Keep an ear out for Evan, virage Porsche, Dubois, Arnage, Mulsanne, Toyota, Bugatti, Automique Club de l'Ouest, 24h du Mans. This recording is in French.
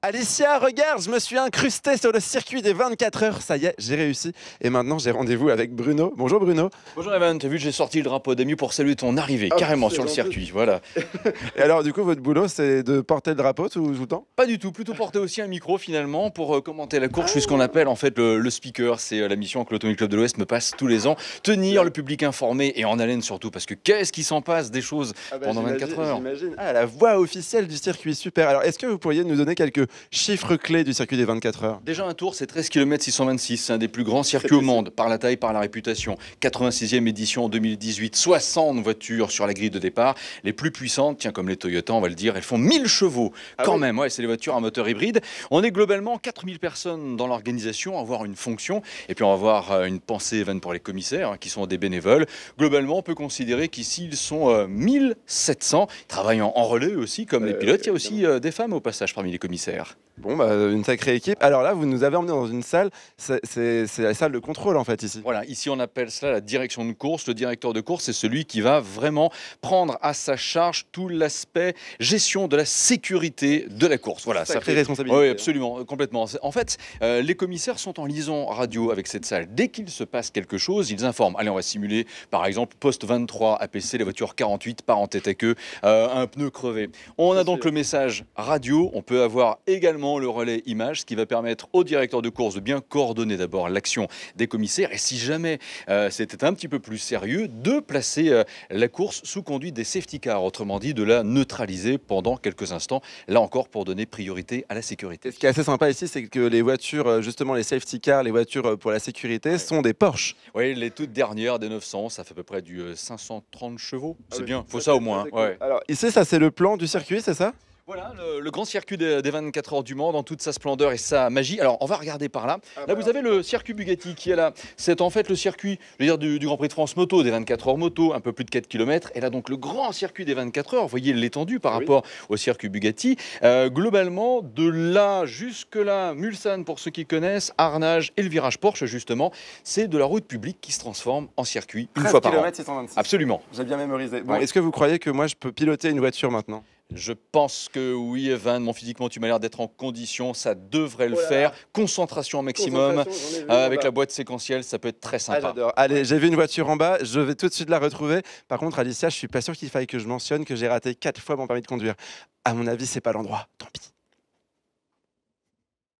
Alicia, regarde, je me suis incrustée sur le circuit des 24 heures. Ça y est, j'ai réussi. Et maintenant, j'ai rendez-vous avec Bruno. Bonjour Bruno. Bonjour Evan, t'as vu, j'ai sorti le drapeau des mieux pour saluer ton arrivée, carrément sur le circuit. Voilà. Et alors, du coup, votre boulot, c'est de porter le drapeau tout le temps? Pas du tout, plutôt porter aussi un micro finalement pour commenter la course. Je suis ce qu'on appelle en fait le speaker. C'est la mission que l'Automique Club de l'Ouest me passe tous les ans. Tenir le public informé et en haleine surtout, parce que qu'est-ce qui s'en passe des choses pendant 24 heures. Ah, la voix officielle du circuit, super. Alors, est-ce que vous pourriez nous donner quelques chiffre clé du circuit des 24 heures. Déjà un tour, c'est 13 km 626, c'est un des plus grands circuits au monde, par la taille, par la réputation. 86e édition en 2018, 60 voitures sur la grille de départ. Les plus puissantes, tiens, comme les Toyota, on va le dire, elles font 1000 chevaux. Quand même, ouais, c'est les voitures à moteur hybride. On est globalement 4000 personnes dans l'organisation, à avoir une fonction. Et puis on va avoir une pensée, Evan, pour les commissaires, hein, qui sont des bénévoles. Globalement, on peut considérer qu'ici, ils sont 1700, travaillant en relais aussi, comme les pilotes. Il y a aussi des femmes au passage parmi les commissaires. Bon, bah, une sacrée équipe. Alors là, vous nous avez emmené dans une salle, c'est la salle de contrôle en fait ici. Voilà, ici on appelle cela la direction de course. Le directeur de course, c'est celui qui va vraiment prendre à sa charge tout l'aspect gestion de la sécurité de la course. Voilà, ça fait responsabilité. Oui, absolument, complètement. En fait, les commissaires sont en liaison radio avec cette salle. Dès qu'il se passe quelque chose, ils informent. Allez, on va simuler par exemple poste 23 APC, la voiture 48 part en tête à queue, un pneu crevé. On a donc le message radio, on peut avoir également le relais image, ce qui va permettre au directeur de course de bien coordonner d'abord l'action des commissaires et si jamais c'était un petit peu plus sérieux, de placer la course sous conduite des safety cars, autrement dit de la neutraliser pendant quelques instants, là encore pour donner priorité à la sécurité. Ce qui est assez sympa ici, c'est que les voitures, justement les safety cars, les voitures pour la sécurité sont des Porsche. Oui, les toutes dernières des 900, ça fait à peu près du 530 chevaux, c'est bien, faut ça au moins. Cool. Ouais. Alors ici, ça c'est le plan du circuit, c'est ça ? Voilà, le grand circuit des 24 heures du Mans dans toute sa splendeur et sa magie. Alors, on va regarder par là. Là, vous avez le circuit Bugatti qui est là. C'est en fait le circuit, je veux dire, du Grand Prix de France moto, des 24 heures moto, un peu plus de 4 km. Et là, donc, le grand circuit des 24 heures, vous voyez l'étendue par rapport au circuit Bugatti. Globalement, de là jusque-là, Mulsanne, pour ceux qui connaissent, Arnage et le virage Porsche, justement, c'est de la route publique qui se transforme en circuit une fois par an. 13 km 626. Absolument. J'ai bien mémorisé. Bon, est-ce que vous croyez que moi, je peux piloter une voiture maintenant ? Je pense que oui, Evan, bon, physiquement, tu m'as l'air d'être en condition, ça devrait le faire. Concentration maximum, avec la boîte séquentielle, ça peut être très sympa. Allez, j'ai vu une voiture en bas, je vais tout de suite la retrouver. Par contre, Alicia, je suis pas sûr qu'il faille que je mentionne que j'ai raté 4 fois mon permis de conduire. À mon avis, c'est pas l'endroit, tant pis.